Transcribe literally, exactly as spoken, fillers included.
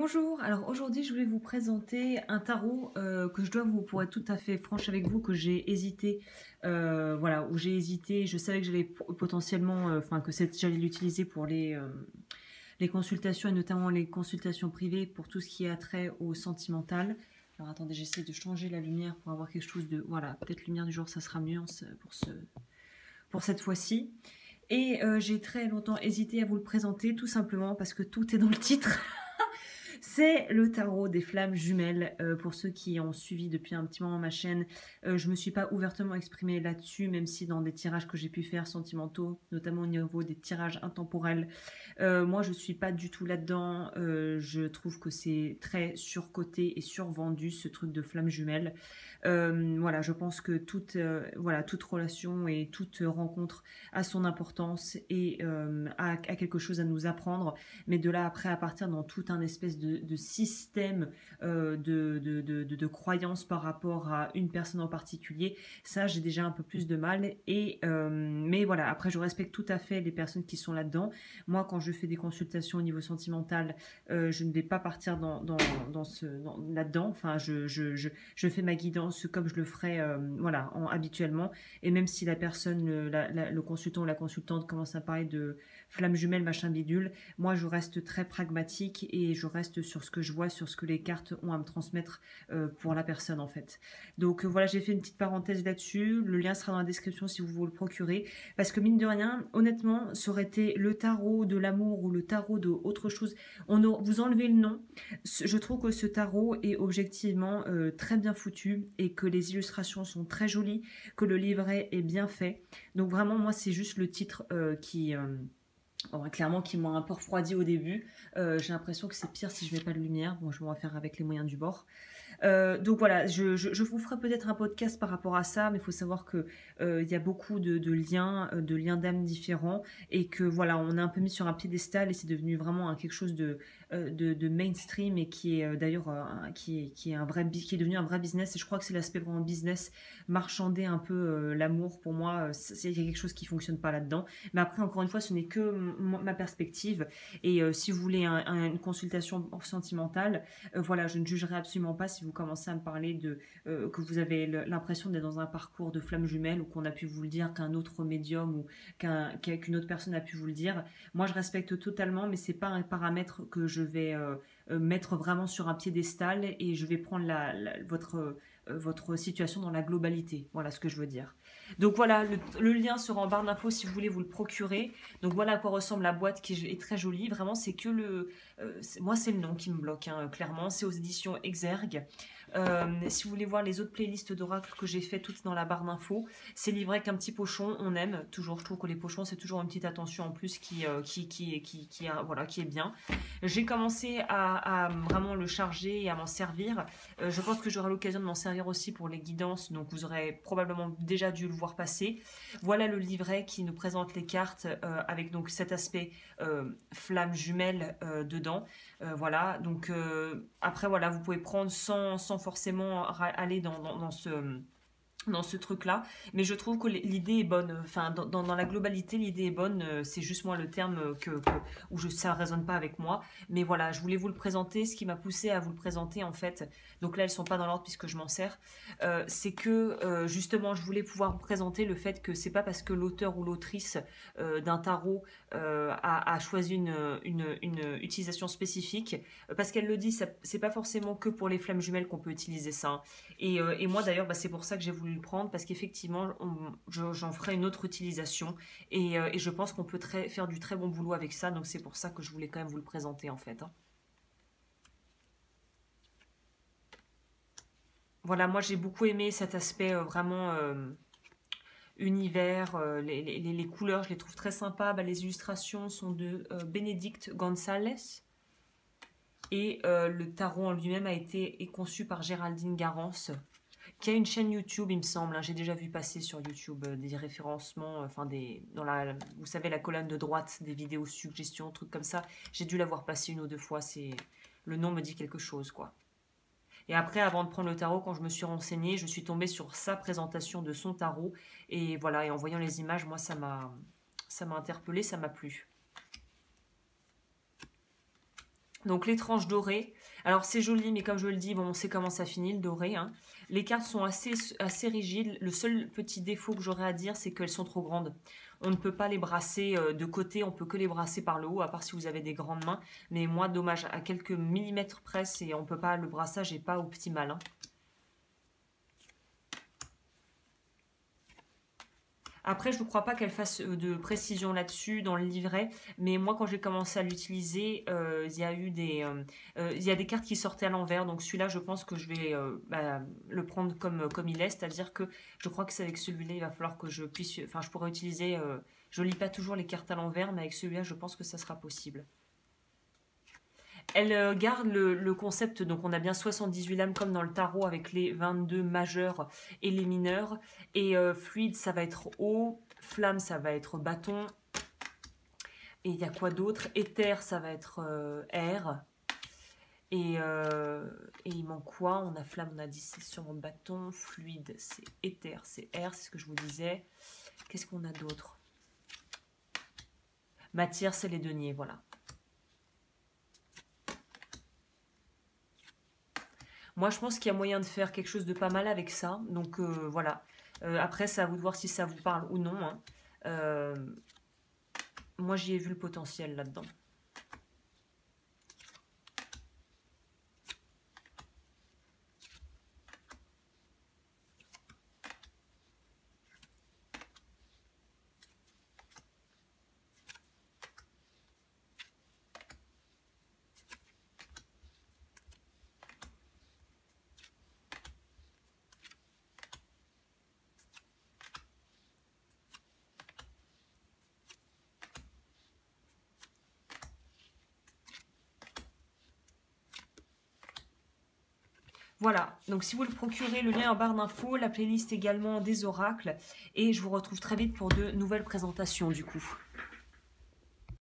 Bonjour, alors aujourd'hui je voulais vous présenter un tarot euh, que je dois vous, pour être tout à fait franche avec vous, que j'ai hésité, euh, voilà, où j'ai hésité, je savais que j'allais potentiellement, enfin euh, que j'allais l'utiliser pour les, euh, les consultations, et notamment les consultations privées pour tout ce qui a trait au sentimental. Alors attendez, j'essaie de changer la lumière pour avoir quelque chose de, voilà, peut-être lumière du jour ça sera mieux pour, ce, pour cette fois-ci. Et euh, j'ai très longtemps hésité à vous le présenter, tout simplement parce que tout est dans le titre. C'est le tarot des flammes jumelles. Euh, pour ceux qui ont suivi depuis un petit moment ma chaîne, euh, je ne me suis pas ouvertement exprimée là-dessus, même si dans des tirages que j'ai pu faire sentimentaux, notamment au niveau des tirages intemporels, euh, moi je ne suis pas du tout là-dedans. Euh, je trouve que c'est très surcoté et survendu, ce truc de flammes jumelles. Euh, voilà, je pense que toute, euh, voilà, toute relation et toute rencontre a son importance et euh, a, a quelque chose à nous apprendre, mais de là après à partir dans tout un espèce de De, de système euh, de, de, de, de, de croyances par rapport à une personne en particulier, ça j'ai déjà un peu plus de mal, et euh, mais voilà, après je respecte tout à fait les personnes qui sont là-dedans. Moi quand je fais des consultations au niveau sentimental, euh, je ne vais pas partir dans, dans, dans ce, dans, là-dedans, enfin je, je, je, je fais ma guidance comme je le ferais euh, voilà, en, habituellement, et même si la personne, le, la, la, le consultant ou la consultante commence à parler de flamme jumelle, machin bidule, moi je reste très pragmatique et je reste sur ce que je vois, sur ce que les cartes ont à me transmettre euh, pour la personne en fait. Donc euh, voilà, j'ai fait une petite parenthèse là-dessus, le lien sera dans la description si vous vous le procurez, parce que mine de rien, honnêtement, ça aurait été le tarot de l'amour ou le tarot de autre chose, on a, vous enlevez le nom, je trouve que ce tarot est objectivement euh, très bien foutu et que les illustrations sont très jolies, que le livret est bien fait, donc vraiment moi c'est juste le titre euh, qui... Euh, Oh, clairement qui m'ont un peu refroidi au début, euh, j'ai l'impression que c'est pire si je mets pas de lumière, bon je vais en faire avec les moyens du bord. Euh, donc voilà, je, je, je vous ferai peut-être un podcast par rapport à ça, mais il faut savoir que euh, y a beaucoup de, de liens, de liens d'âme différents, et que voilà, on a un peu mis sur un piédestal et c'est devenu vraiment hein, quelque chose de, de, de mainstream, et qui est d'ailleurs euh, qui est, qui est un vrai, qui est devenu un vrai business, et je crois que c'est l'aspect vraiment business, marchander un peu euh, l'amour, pour moi, il y a quelque chose qui fonctionne pas là-dedans. Mais après encore une fois, ce n'est que ma perspective, et euh, si vous voulez un, un, une consultation sentimentale, euh, voilà, je ne jugerai absolument pas si vous commencez à me parler de euh, que vous avez l'impression d'être dans un parcours de flamme jumelle, ou qu'on a pu vous le dire, qu'un autre médium ou qu'un, qu'une autre personne a pu vous le dire. Moi je respecte totalement, mais c'est pas un paramètre que je vais euh, mettre vraiment sur un piédestal, et je vais prendre la, la, votre votre situation dans la globalité, voilà ce que je veux dire. Donc voilà, le, le lien sera en barre d'infos si vous voulez vous le procurer. Donc voilà à quoi ressemble la boîte, qui est très jolie, vraiment c'est que le... Euh, moi c'est le nom qui me bloque, hein, clairement, c'est aux éditions Exergue. Euh, si vous voulez voir les autres playlists d'oracle que j'ai fait, toutes dans la barre d'infos, c'est livré avec un petit pochon, on aime, toujours, je trouve que les pochons c'est toujours une petite attention en plus qui, euh, qui, qui, qui, qui, euh, voilà, qui est bien. J'ai commencé à, à vraiment le charger et à m'en servir, euh, je pense que j'aurai l'occasion de m'en servir aussi pour les guidances, donc vous aurez probablement déjà dû le voir passer. Voilà le livret qui nous présente les cartes euh, avec donc cet aspect euh, flamme jumelle euh, dedans, euh, voilà, donc euh, après voilà, vous pouvez prendre sans, sans forcément aller dans, dans, dans ce... dans ce truc là, mais je trouve que l'idée est bonne, enfin dans, dans, dans la globalité l'idée est bonne, c'est juste moi le terme que, que, où je, ça ne résonne pas avec moi, mais voilà, je voulais vous le présenter, ce qui m'a poussé à vous le présenter en fait, donc là elles ne sont pas dans l'ordre puisque je m'en sers, euh, c'est que euh, justement je voulais pouvoir vous présenter le fait que c'est pas parce que l'auteur ou l'autrice euh, d'un tarot euh, a, a choisi une, une, une utilisation spécifique, parce qu'elle le dit, c'est pas forcément que pour les flammes jumelles qu'on peut utiliser ça, hein. et, euh, et moi d'ailleurs bah, c'est pour ça que j'ai voulu prendre, parce qu'effectivement j'en ferai une autre utilisation, et, euh, et je pense qu'on peut très, faire du très bon boulot avec ça, donc c'est pour ça que je voulais quand même vous le présenter en fait, hein. Voilà, moi j'ai beaucoup aimé cet aspect euh, vraiment euh, univers, euh, les, les, les couleurs je les trouve très sympas, bah, les illustrations sont de euh, Bénédicte Gonzalez, et euh, le tarot en lui-même a été est conçu par Géraldine Garance, qui a une chaîne YouTube, il me semble, hein, j'ai déjà vu passer sur YouTube euh, des référencements, enfin euh, des, dans la, vous savez, la colonne de droite, des vidéos suggestions, trucs comme ça, j'ai dû la voir passer une ou deux fois, c'est, le nom me dit quelque chose, quoi. Et après, avant de prendre le tarot, quand je me suis renseignée, je suis tombée sur sa présentation de son tarot, et voilà, et en voyant les images, moi, ça m'a, ça m'a interpellée, ça m'a plu. Donc les tranches dorées, alors c'est joli, mais comme je le dis, bon, on sait comment ça finit le doré. Hein. Les cartes sont assez, assez rigides, le seul petit défaut que j'aurais à dire, c'est qu'elles sont trop grandes. On ne peut pas les brasser de côté, on peut que les brasser par le haut, à part si vous avez des grandes mains. Mais moi, dommage, à quelques millimètres près, et on peut pas, le brassage n'est pas optimal. Hein. Après, je ne crois pas qu'elle fasse de précision là-dessus dans le livret, mais moi, quand j'ai commencé à l'utiliser, euh, il y a eu des, euh, il y a des cartes qui sortaient à l'envers. Donc celui-là, je pense que je vais euh, bah, le prendre comme, comme il est, c'est-à-dire que je crois que c'est avec celui-là, il va falloir que je puisse, enfin, je pourrais utiliser. Euh, je ne lis pas toujours les cartes à l'envers, mais avec celui-là, je pense que ça sera possible. Elle garde le, le concept, donc on a bien soixante-dix-huit lames comme dans le tarot avec les vingt-deux majeurs et les mineurs. Et euh, fluide, ça va être eau, flamme, ça va être bâton. Et il y a quoi d'autre? Éther, ça va être euh, air. Et, euh, et il manque quoi? On a flamme, on a dit c'est sûrement bâton. Fluide, c'est éther, c'est air, c'est ce que je vous disais. Qu'est-ce qu'on a d'autre? Matière, c'est les deniers, voilà. Moi, je pense qu'il y a moyen de faire quelque chose de pas mal avec ça. Donc, euh, voilà. Euh, après, c'est à vous de voir si ça vous parle ou non. Hein. Euh, moi, j'y ai vu le potentiel là-dedans. Voilà, donc si vous le procurez, le lien en barre d'infos, la playlist également des oracles, et je vous retrouve très vite pour de nouvelles présentations du coup.